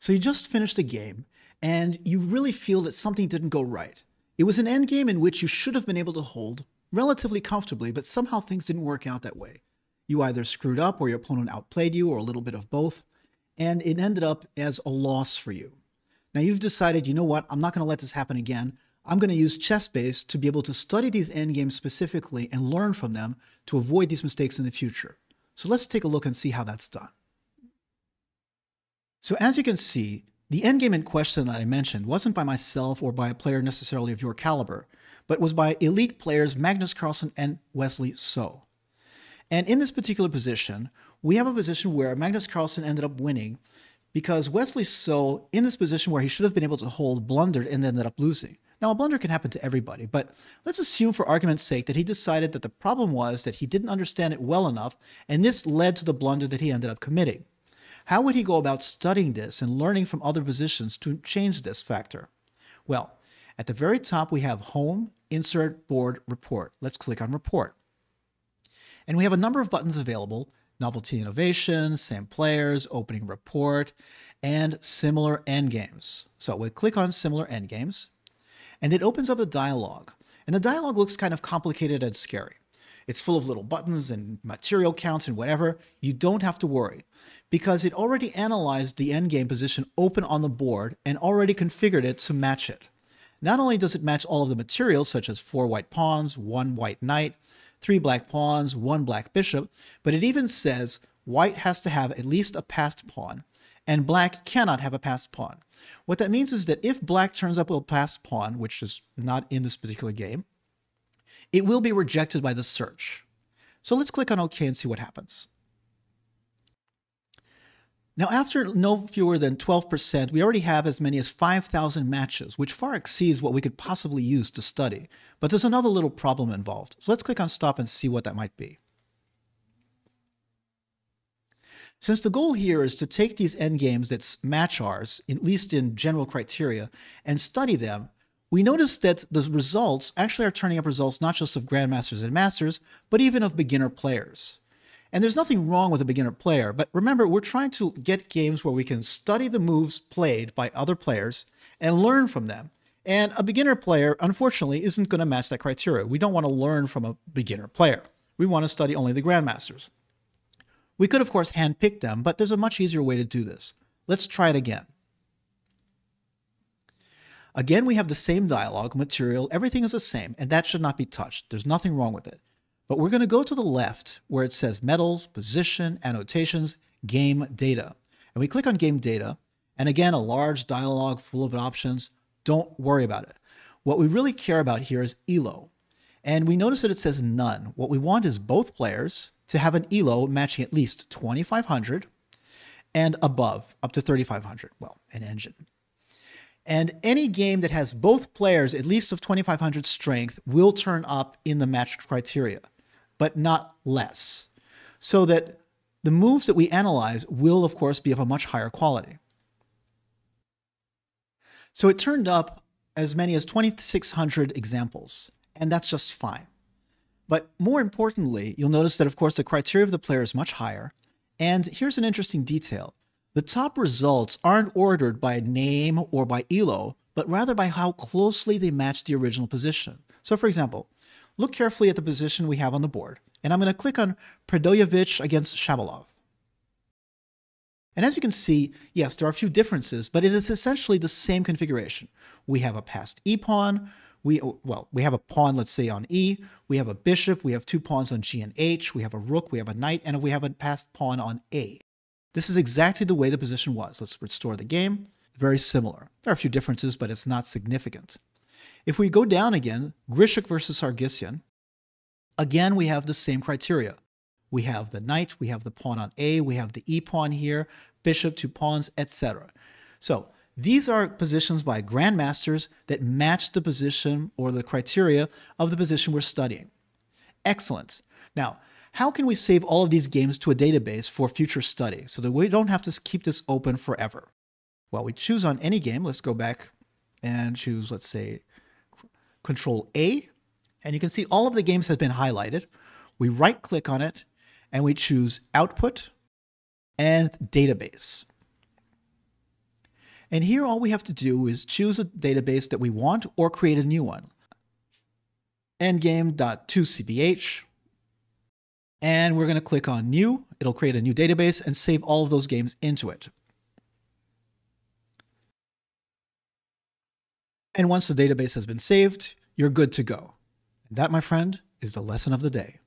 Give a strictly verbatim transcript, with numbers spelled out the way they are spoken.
So you just finished a game and you really feel that something didn't go right. It was an endgame in which you should have been able to hold relatively comfortably, but somehow things didn't work out that way. You either screwed up or your opponent outplayed you or a little bit of both, and it ended up as a loss for you. Now you've decided, you know what, I'm not going to let this happen again. I'm going to use ChessBase to be able to study these endgames specifically and learn from them to avoid these mistakes in the future. So let's take a look and see how that's done. So as you can see, the endgame in question that I mentioned wasn't by myself or by a player necessarily of your caliber, but was by elite players Magnus Carlsen and Wesley So. And in this particular position, we have a position where Magnus Carlsen ended up winning because Wesley So, in this position where he should have been able to hold, blundered and ended up losing. Now, a blunder can happen to everybody, but let's assume for argument's sake that he decided that the problem was that he didn't understand it well enough, and this led to the blunder that he ended up committing. How would he go about studying this and learning from other positions to change this factor? Well, at the very top, we have Home, Insert, Board, Report. Let's click on Report. And we have a number of buttons available: Novelty Innovation, Same Players, Opening Report, and Similar Endgames. So we click on Similar Endgames, and it opens up a dialogue. And the dialogue looks kind of complicated and scary. It's full of little buttons and material counts and whatever. You don't have to worry, because it already analyzed the endgame position open on the board and already configured it to match it. Not only does it match all of the materials, such as four white pawns, one white knight, three black pawns, one black bishop, but it even says white has to have at least a passed pawn, and black cannot have a passed pawn. What that means is that if black turns up with a passed pawn, which is not in this particular game, it will be rejected by the search. So let's click on OK and see what happens. Now, after no fewer than twelve percent, we already have as many as five thousand matches, which far exceeds what we could possibly use to study. But there's another little problem involved. So let's click on Stop and see what that might be. Since the goal here is to take these endgames that match ours, at least in general criteria, and study them, we notice that the results actually are turning up results not just of grandmasters and masters, but even of beginner players. And there's nothing wrong with a beginner player, but remember, we're trying to get games where we can study the moves played by other players and learn from them. And a beginner player, unfortunately, isn't going to match that criteria. We don't want to learn from a beginner player. We want to study only the grandmasters. We could, of course, handpick them, but there's a much easier way to do this. Let's try it again. Again, we have the same dialogue, material, everything is the same, and that should not be touched. There's nothing wrong with it. But we're going to go to the left where it says Medals, Position, Annotations, Game Data. And we click on Game Data, and again, a large dialogue full of options. Don't worry about it. What we really care about here is E L O. And we notice that it says None. What we want is both players to have an E L O matching at least twenty-five hundred and above, up to thirty-five hundred. Well, an engine. And any game that has both players at least of twenty-five hundred strength will turn up in the match criteria, but not less. So that the moves that we analyze will, of course, be of a much higher quality. So it turned up as many as twenty-six hundred examples, and that's just fine. But more importantly, you'll notice that, of course, the criteria of the player is much higher. And here's an interesting detail. The top results aren't ordered by name or by E L O, but rather by how closely they match the original position. So for example, look carefully at the position we have on the board, and I'm going to click on Predoyevich against Shabalov. And as you can see, yes, there are a few differences, but it is essentially the same configuration. We have a passed e-pawn, we, well, we have a pawn, let's say, on e, we have a bishop, we have two pawns on g and h, we have a rook, we have a knight, and we have a passed pawn on a. This is exactly the way the position was. Let's restore the game. Very similar. There are a few differences, but it's not significant. If we go down again, Grishuk versus Sargissian, again, we have the same criteria. We have the knight, we have the pawn on a, we have the e-pawn here, bishop, two pawns, et cetera. So these are positions by grandmasters that match the position or the criteria of the position we're studying. Excellent. Now, how can we save all of these games to a database for future study so that we don't have to keep this open forever? Well, we choose on any game. Let's go back and choose, let's say, Control A. And you can see all of the games have been highlighted. We right-click on it, and we choose Output and Database. And here all we have to do is choose a database that we want or create a new one. endgame dot two C B H. And we're going to click on new. It'll create a new database and save all of those games into it. And once the database has been saved, you're good to go. And that, my friend, is the lesson of the day.